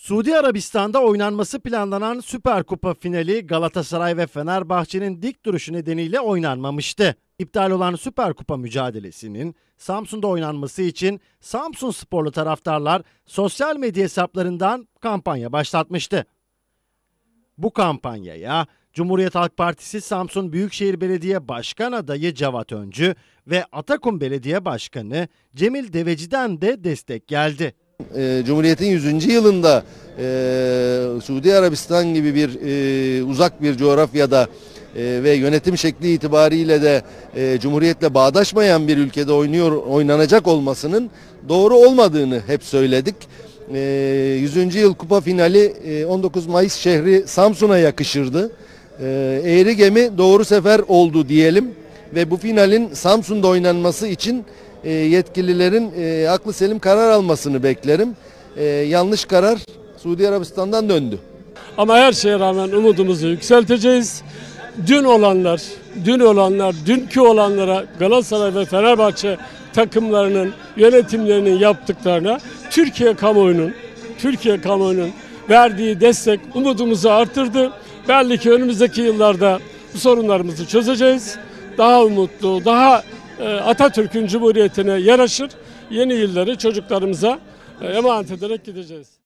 Suudi Arabistan'da oynanması planlanan Süper Kupa finali Galatasaray ve Fenerbahçe'nin dik duruşu nedeniyle oynanmamıştı. İptal olan Süper Kupa mücadelesinin Samsun'da oynanması için Samsunsporlu taraftarlar sosyal medya hesaplarından kampanya başlatmıştı. Bu kampanyaya Cumhuriyet Halk Partisi Samsun Büyükşehir Belediye Başkan adayı Cavit Öncü ve Atakum Belediye Başkanı Cemil Deveci'den de destek geldi. Cumhuriyet'in 100. yılında Suudi Arabistan gibi bir uzak bir coğrafyada ve yönetim şekli itibariyle de Cumhuriyet'le bağdaşmayan bir ülkede oynanacak olmasının doğru olmadığını hep söyledik. 100. yıl kupa finali 19 Mayıs şehri Samsun'a yakışırdı. Eğri gemi doğru sefer oldu diyelim ve bu finalin Samsun'da oynanması için yetkililerin aklı selim karar almasını beklerim. Yanlış karar Suudi Arabistan'dan döndü. Ama her şeye rağmen umudumuzu yükselteceğiz. Dünkü olanlara, Galatasaray ve Fenerbahçe takımlarının, yönetimlerinin yaptıklarına Türkiye kamuoyunun verdiği destek umudumuzu artırdı. Belli ki önümüzdeki yıllarda bu sorunlarımızı çözeceğiz. Daha umutlu, daha Atatürk'ün Cumhuriyeti'ne yaraşır, yeni yılları çocuklarımıza emanet ederek gideceğiz.